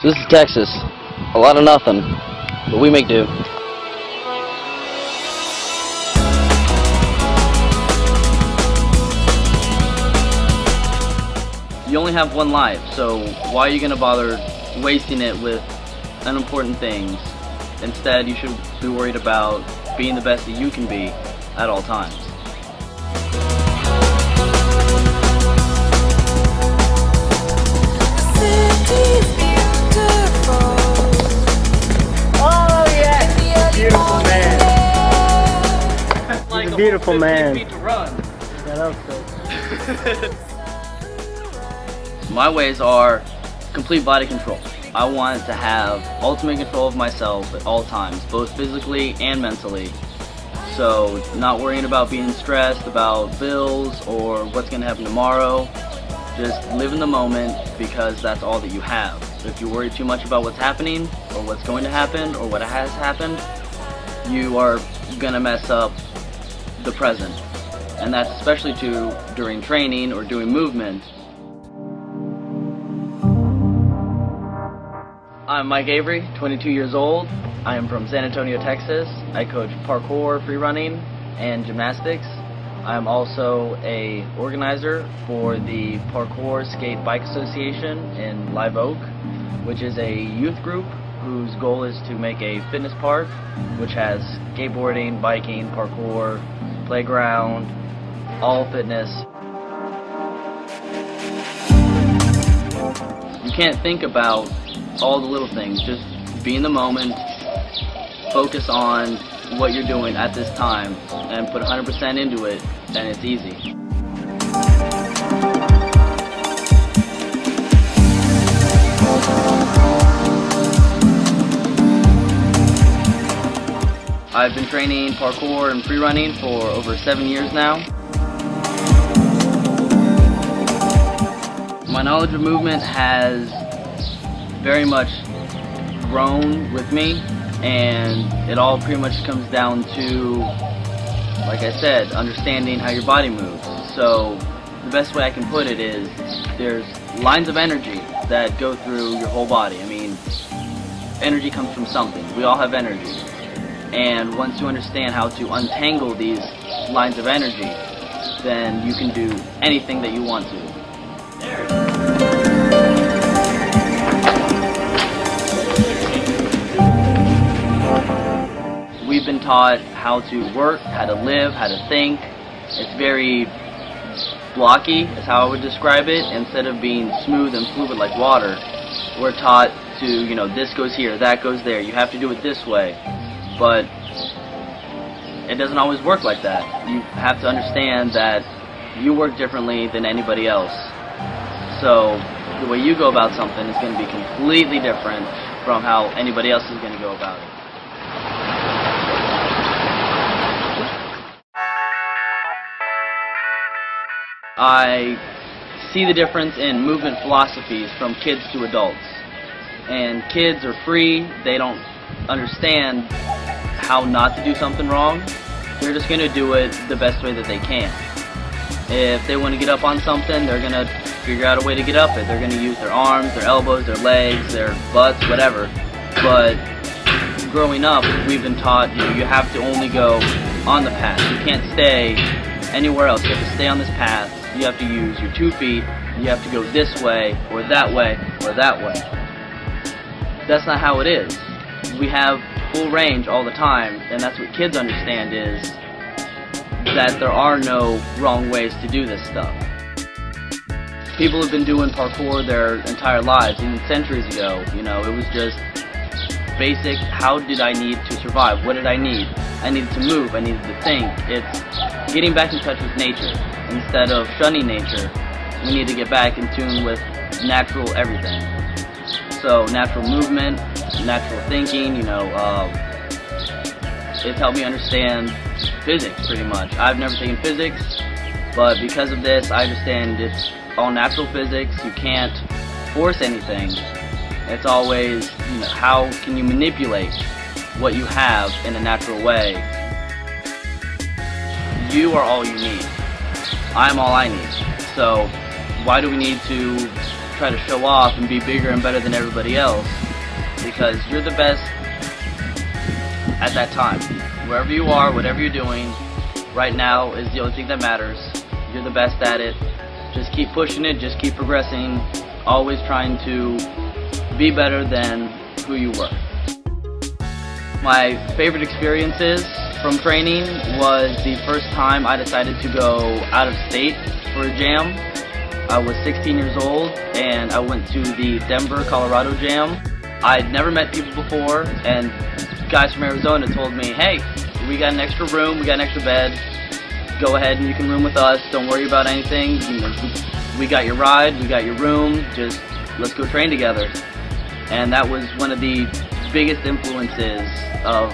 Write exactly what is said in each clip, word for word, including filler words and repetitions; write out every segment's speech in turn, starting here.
So this is Texas. A lot of nothing, but we make do. You only have one life, so why are you going to bother wasting it with unimportant things? Instead, you should be worried about being the best that you can be at all times. Oh yeah! Beautiful man. He's like a beautiful man. Feet to run. Yeah, my ways are complete body control. I want to have ultimate control of myself at all times, both physically and mentally. So not worrying about being stressed about bills or what's going to happen tomorrow. Just live in the moment, because that's all that you have. If you worry too much about what's happening or what's going to happen or what has happened, you are going to mess up the present. And that's especially true during training or doing movement. I'm Mike Avery, twenty-two years old. I am from San Antonio, Texas. I coach parkour, freerunning, and gymnastics. I'm also a organizer for the Parkour Skate Bike Association in Live Oak, which is a youth group whose goal is to make a fitness park which has skateboarding, biking, parkour, playground, all fitness. You can't think about all the little things, just be in the moment, focus on what you're doing at this time, and put one hundred percent into it, and it's easy. I've been training parkour and freerunning for over seven years now. My knowledge of movement has very much grown with me, and it all pretty much comes down to, like I said, understanding how your body moves. So the best way I can put it is there's lines of energy that go through your whole body. I mean, energy comes from something. We all have energy, and once you understand how to untangle these lines of energy, then you can do anything that you want to. We've been taught how to work, how to live, how to think. It's very blocky, is how I would describe it, instead of being smooth and fluid like water. We're taught to, you know, this goes here, that goes there, you have to do it this way. But it doesn't always work like that. You have to understand that you work differently than anybody else. So the way you go about something is going to be completely different from how anybody else is going to go about it. I see the difference in movement philosophies from kids to adults. And kids are free, they don't understand how not to do something wrong. They're just going to do it the best way that they can. If they want to get up on something, they're going to figure out a way to get up it. They're going to use their arms, their elbows, their legs, their butts, whatever. But growing up, we've been taught, you know, you have to only go on the path. You can't stay anywhere else. You have to stay on this path. You have to use your two feet, you have to go this way, or that way, or that way. That's not how it is. We have full range all the time, and that's what kids understand, is that there are no wrong ways to do this stuff. People have been doing parkour their entire lives, even centuries ago. You know, it was just basic, how did I need to survive? What did I need? I needed to move, I needed to think. It's getting back in touch with nature. Instead of shunning nature, we need to get back in tune with natural everything. So natural movement, natural thinking, you know, uh, it's helped me understand physics pretty much. I've never taken physics, but because of this, I understand it's all natural physics. You can't force anything. It's always, you know, how can you manipulate what you have in a natural way? You are all you need. I'm all I need. So why do we need to try to show off and be bigger and better than everybody else, because you're the best at that time. Wherever you are, whatever you're doing, right now is the only thing that matters. You're the best at it. Just keep pushing it, just keep progressing, always trying to be better than who you were. My favorite experiences from training was the first time I decided to go out of state for a jam. I was sixteen years old and I went to the Denver, Colorado jam. I'd never met people before, and guys from Arizona told me, hey, we got an extra room, we got an extra bed, go ahead and you can room with us, don't worry about anything, we got your ride, we got your room, just let's go train together. And that was one of the biggest influences of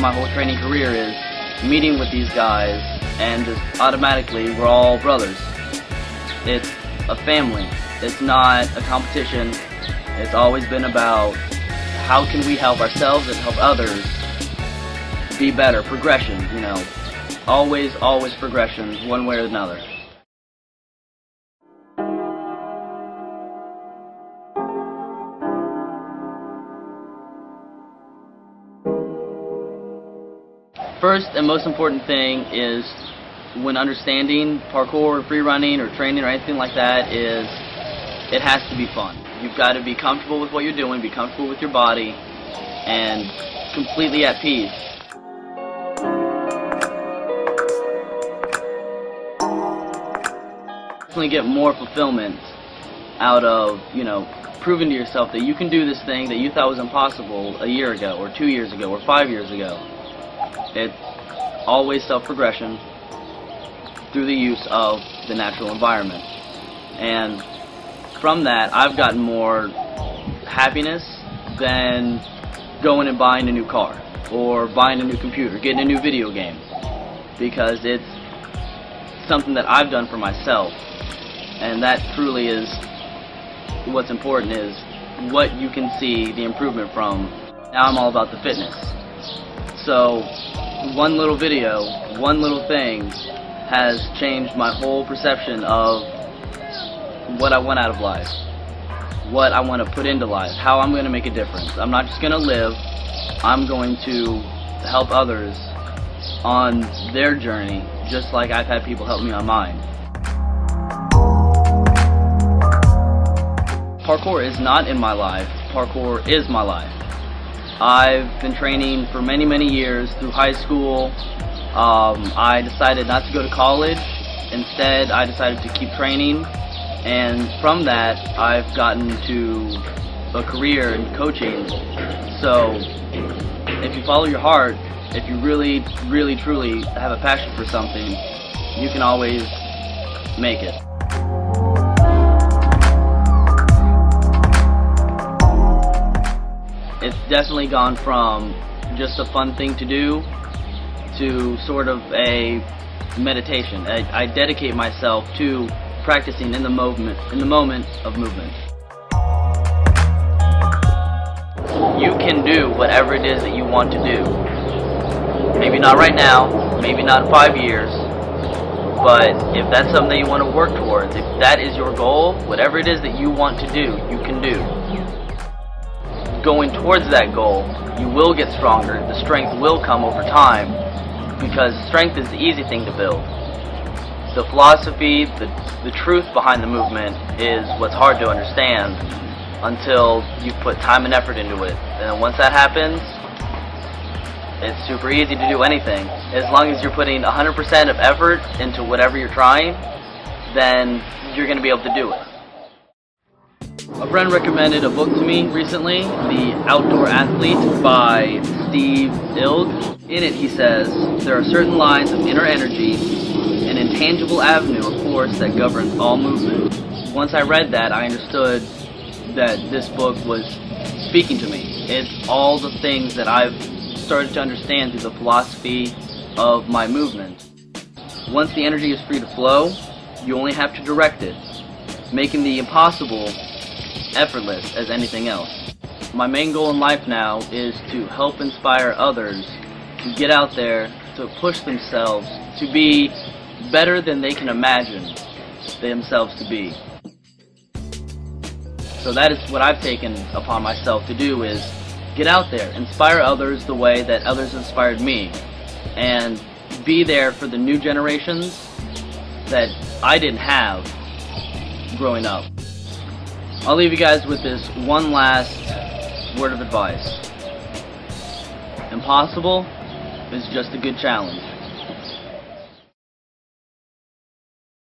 my whole training career, is meeting with these guys, and just automatically we're all brothers. It's a family, it's not a competition. It's always been about how can we help ourselves and help others be better, progression, you know, always, always progression, one way or another. First and most important thing is, when understanding parkour or free running or training or anything like that, is it has to be fun. You've got to be comfortable with what you're doing, be comfortable with your body, and completely at peace. Definitely get more fulfillment out of, you know, proving to yourself that you can do this thing that you thought was impossible a year ago or two years ago or five years ago. It's always self-progression through the use of the natural environment. And from that, I've gotten more happiness than going and buying a new car or buying a new computer, getting a new video game, because it's something that I've done for myself. And that truly is what's important, is what you can see the improvement from. Now I'm all about the fitness. So one little video, one little thing has changed my whole perception of what I want out of life, what I want to put into life, how I'm going to make a difference. I'm not just going to live, I'm going to help others on their journey, just like I've had people help me on mine. Parkour is not in my life, parkour is my life. I've been training for many, many years through high school. Um, I decided not to go to college. Instead, I decided to keep training. And from that, I've gotten to a career in coaching. So if you follow your heart, if you really, really, truly have a passion for something, you can always make it. It's definitely gone from just a fun thing to do to sort of a meditation. I, I dedicate myself to practicing in the moment, in the moment of movement. You can do whatever it is that you want to do. Maybe not right now, maybe not in five years, but if that's something you want to work towards, if that is your goal, whatever it is that you want to do, you can do. Going towards that goal, you will get stronger. The strength will come over time, because strength is the easy thing to build. The philosophy, the, the truth behind the movement is what's hard to understand until you put time and effort into it. And once that happens, it's super easy to do anything. As long as you're putting one hundred percent of effort into whatever you're trying, then you're going to be able to do it. A friend recommended a book to me recently, The Outdoor Athlete by Steve Ilg. In it, he says, there are certain lines of inner energy, an intangible avenue of force that governs all movement. Once I read that, I understood that this book was speaking to me. It's all the things that I've started to understand through the philosophy of my movement. Once the energy is free to flow, you only have to direct it, making the impossible effortless as anything else. My main goal in life now is to help inspire others to get out there, to push themselves to be better than they can imagine themselves to be. So that is what I've taken upon myself to do, is get out there, inspire others the way that others inspired me, and be there for the new generations that I didn't have growing up. I'll leave you guys with this one last word of advice. Impossible is just a good challenge.